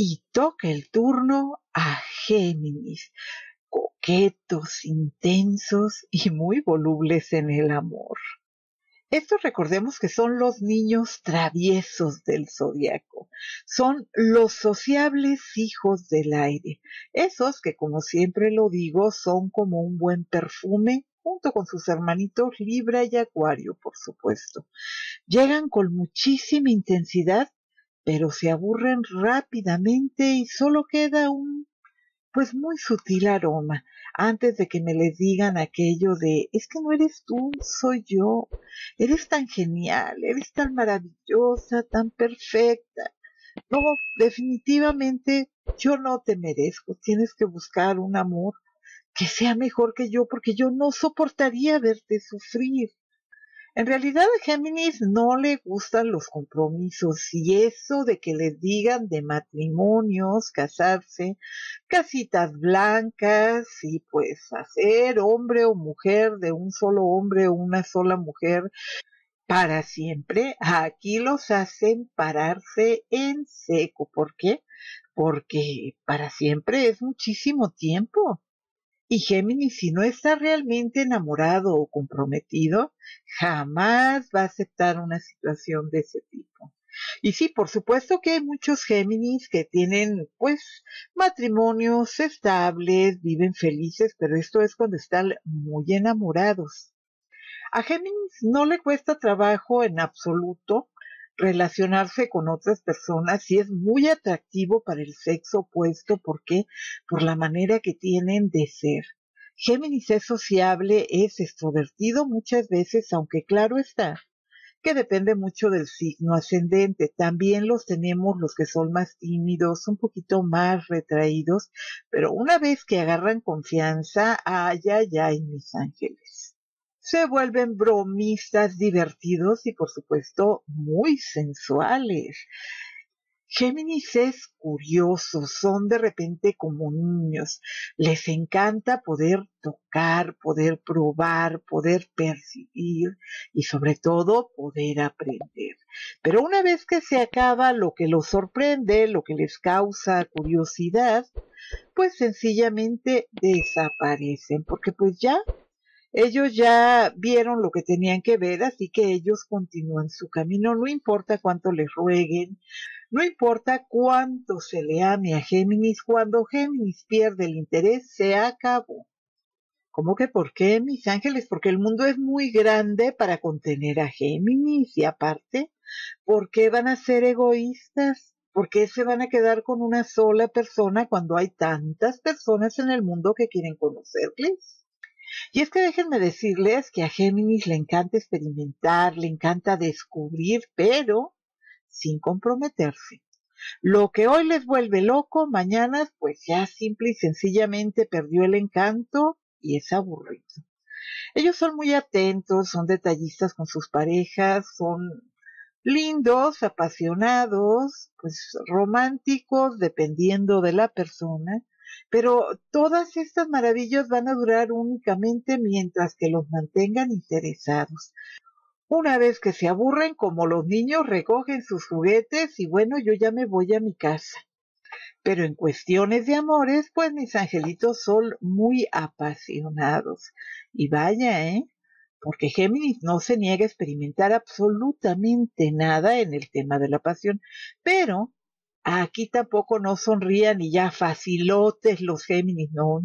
Y toca el turno a Géminis, coquetos, intensos y muy volubles en el amor. Estos recordemos que son los niños traviesos del zodiaco, son los sociables hijos del aire, esos que, como siempre lo digo, son como un buen perfume, junto con sus hermanitos Libra y Acuario, por supuesto. Llegan con muchísima intensidad, pero se aburren rápidamente y solo queda un muy sutil aroma, antes de que me les digan aquello de, es que no eres tú, soy yo, eres tan genial, eres tan maravillosa, tan perfecta, no, definitivamente yo no te merezco, tienes que buscar un amor que sea mejor que yo, porque yo no soportaría verte sufrir. En realidad a Géminis no le gustan los compromisos y eso de que les digan de matrimonios, casarse, casitas blancas y pues hacer hombre o mujer de un solo hombre o una sola mujer para siempre, aquí los hacen pararse en seco. ¿Por qué? Porque para siempre es muchísimo tiempo. Y Géminis, si no está realmente enamorado o comprometido, jamás va a aceptar una situación de ese tipo. Y sí, por supuesto que hay muchos Géminis que tienen, matrimonios estables, viven felices, pero esto es cuando están muy enamorados. A Géminis no le cuesta trabajo en absoluto relacionarse con otras personas y es muy atractivo para el sexo opuesto. ¿Por qué? Por la manera que tienen de ser. Géminis es sociable, es extrovertido muchas veces, aunque claro está que depende mucho del signo ascendente. También los tenemos los que son más tímidos, un poquito más retraídos, pero una vez que agarran confianza, ay, ay, ay, mis ángeles. Se vuelven bromistas, divertidos y, por supuesto, muy sensuales. Géminis es curioso, son de repente como niños. Les encanta poder tocar, poder probar, poder percibir y, sobre todo, poder aprender. Pero una vez que se acaba lo que los sorprende, lo que les causa curiosidad, sencillamente desaparecen, porque ellos ya vieron lo que tenían que ver, así que ellos continúan su camino. No importa cuánto les rueguen, no importa cuánto se le ame a Géminis, cuando Géminis pierde el interés, se acabó. ¿Cómo que por qué, mis ángeles? Porque el mundo es muy grande para contener a Géminis y aparte, ¿por qué van a ser egoístas? ¿Por qué se van a quedar con una sola persona cuando hay tantas personas en el mundo que quieren conocerles? Y es que déjenme decirles que a Géminis le encanta experimentar, le encanta descubrir, pero sin comprometerse. Lo que hoy les vuelve loco, mañana ya simple y sencillamente perdió el encanto y es aburrido. Ellos son muy atentos, son detallistas con sus parejas, son lindos, apasionados, románticos, dependiendo de la persona. Pero todas estas maravillas van a durar únicamente mientras que los mantengan interesados. Una vez que se aburren, como los niños, recogen sus juguetes y yo ya me voy a mi casa. Pero en cuestiones de amores, mis angelitos son muy apasionados. Y vaya, porque Géminis no se niega a experimentar absolutamente nada en el tema de la pasión, pero aquí tampoco no sonrían y ya facilotes los Géminis, no.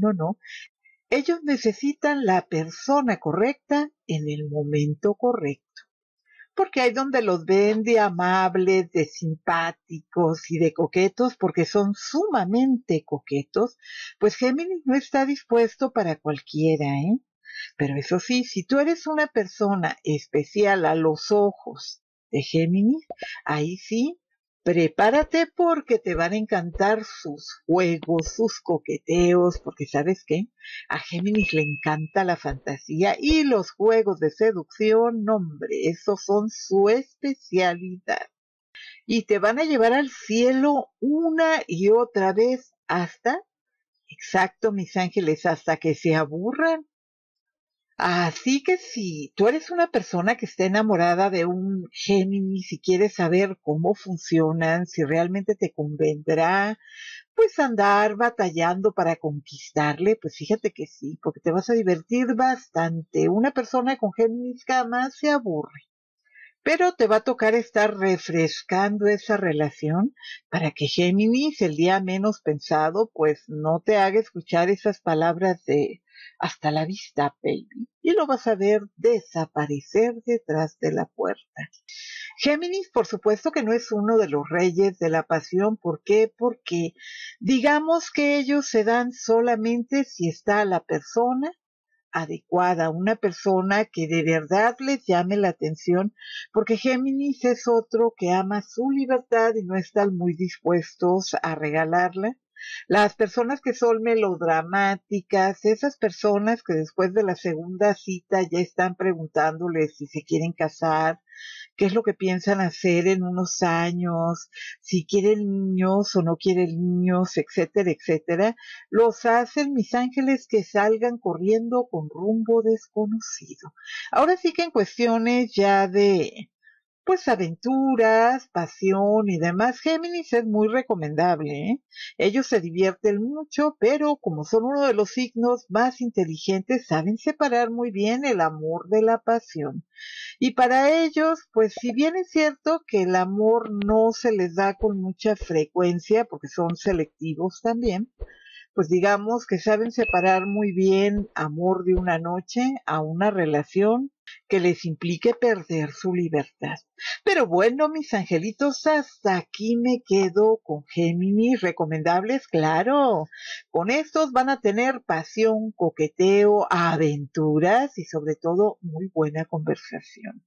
Ellos necesitan la persona correcta en el momento correcto, porque hay donde los ven de amables, de simpáticos y de coquetos, porque son sumamente coquetos, Géminis no está dispuesto para cualquiera, Pero eso sí, si tú eres una persona especial a los ojos de Géminis, ahí sí, prepárate porque te van a encantar sus juegos, sus coqueteos, porque ¿sabes qué? A Géminis le encanta la fantasía y los juegos de seducción, hombre, esos son su especialidad. Y te van a llevar al cielo una y otra vez hasta, mis ángeles, hasta que se aburran. Así que si tú eres una persona que está enamorada de un Géminis y quieres saber cómo funcionan, si realmente te convendrá, pues andar batallando para conquistarle, pues fíjate que sí, porque te vas a divertir bastante. Una persona con Géminis jamás se aburre, pero te va a tocar estar refrescando esa relación para que Géminis, el día menos pensado, pues no te haga escuchar esas palabras de hasta la vista, baby, y lo vas a ver desaparecer detrás de la puerta. Géminis, por supuesto que no es uno de los reyes de la pasión. ¿Por qué? Porque digamos que ellos se dan solamente si está la persona adecuada, una persona que de verdad les llame la atención, porque Géminis es otro que ama su libertad y no están muy dispuestos a regalarla. Las personas que son melodramáticas, esas personas que después de la segunda cita ya están preguntándoles si se quieren casar, qué es lo que piensan hacer en unos años, si quieren niños o no quieren niños, etcétera, etcétera, los hacen, mis ángeles, que salgan corriendo con rumbo desconocido. Ahora sí que en cuestiones ya de, pues, aventuras, pasión y demás, Géminis es muy recomendable, ¿eh? Ellos se divierten mucho, pero como son uno de los signos más inteligentes, saben separar muy bien el amor de la pasión. Y para ellos, pues si bien es cierto que el amor no se les da con mucha frecuencia, porque son selectivos también, pues digamos que saben separar muy bien amor de una noche a una relación que les implique perder su libertad. Pero bueno, mis angelitos, hasta aquí me quedo con Géminis. Recomendables, claro. Con estos van a tener pasión, coqueteo, aventuras y sobre todo muy buena conversación.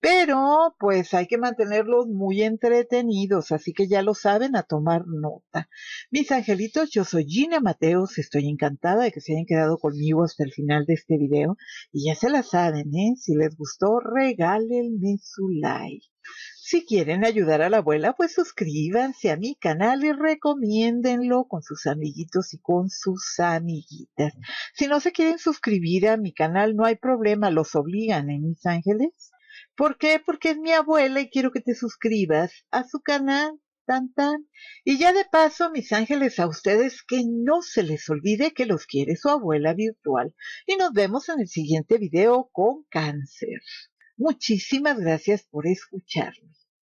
Pero pues hay que mantenerlos muy entretenidos, así que ya lo saben, a tomar nota. Mis angelitos, yo soy Gina Mateos, estoy encantada de que se hayan quedado conmigo hasta el final de este video. Y ya se la saben, ¿eh? Si les gustó, regálenme su like. Si quieren ayudar a la abuela, pues suscríbanse a mi canal y recomiéndenlo con sus amiguitos y con sus amiguitas. Si no se quieren suscribir a mi canal, no hay problema, los obligan, ¿eh, mis ángeles? ¿Por qué? Porque es mi abuela y quiero que te suscribas a su canal. Tan, tan. Y ya de paso, mis ángeles, a ustedes que no se les olvide que los quiere su abuela virtual. Y nos vemos en el siguiente video con cáncer. Muchísimas gracias por escucharme.